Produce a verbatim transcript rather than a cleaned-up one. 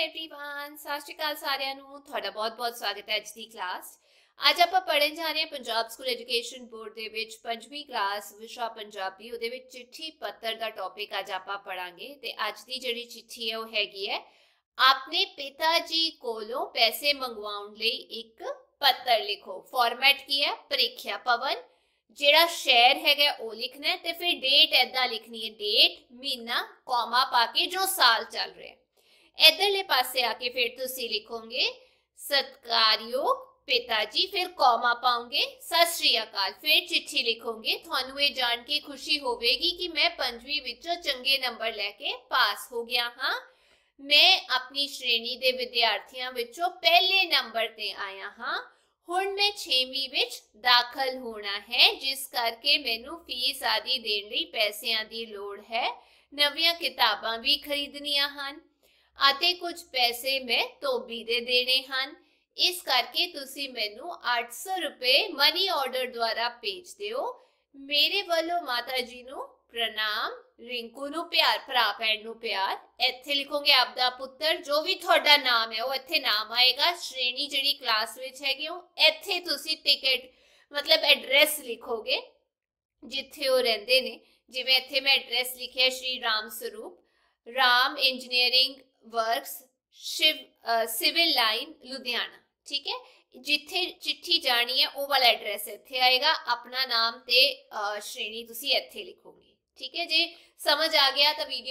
Hello everyone, सत श्री अकाल सारियां नू, तुहाडा बहुत बहुत स्वागत है अज की क्लास। अज आप पढ़न जा रहे हैं पंजाब स्कूल एजुकेशन बोर्ड दे विच पंजवीं क्लास विशा पंजाबी, उहदे विच चिट्ठी पत्र का टॉपिक अज आप पढ़ांगे। ते अज दी जिहड़ी चिट्ठी है वह हैगी है, आपने पिता जी कोलों पैसे मंगवाउण लई एक पत्र लिखो। फॉर्मेट की है प्रीख्या भवन, जिहड़ा शहर हैगा वह लिखना है, ते फिर डेट ऐदा लिखनी है, डेट महीना कौमा पा के जो साल चल रहा है। इधरले पासे आके फिर तुसी लिखोगे सत्कारयोग पिताजी, फिर कौमा पाओगे सत श्री अकाल, फिर चिट्ठी लिखोगे। थानू ये जान के खुशी होवेगी कि मैं पंजवीं विचों चंगे नंबर लैके पास हो गया हाँ, मैं अपनी श्रेणी दे विद्यार्थियों विचों पहले नंबर ते आया हाँ। हुण मैं छेवीं विच दाखल होना है, जिस करके मैनू फीस आदि देण लई पैसिਆਂ ਦੀ ਲੋੜ है। नवीं किताबां भी खरीदनियां हन आते कुछ पैसे मैं धोबी दे देने हैं, इस करके तुसी मैनू आठ सौ रुपए मनी ऑर्डर द्वारा भेज दिओ। मेरे वालों माता जी नू प्रणाम, रिंकू नू प्यार, भरा भैन नू प्यार। इत्थे लिखोगे आपदा पुत्र, जो भी थोड़ा नाम है वो इत्थे नाम आएगा। श्रेणी जिहड़ी क्लास विच हैगी ओह इत्थे तुसी टिकट मतलब एड्रैस लिखोगे जिथे वो रहिंदे ने। जिवें इत्थे मैं address लिखिआ Shri Ram Swaroop, Ram engineering works, Shiv civil line, Ludhiana. ठीक है, जिथे चिट्ठी जानी है वो वाला एड्रैस इत्थे आएगा। अपना नाम ते श्रेणी तुसी इत्थे लिखोगे। ठीक है, जे समझ आ गया तो वीडियो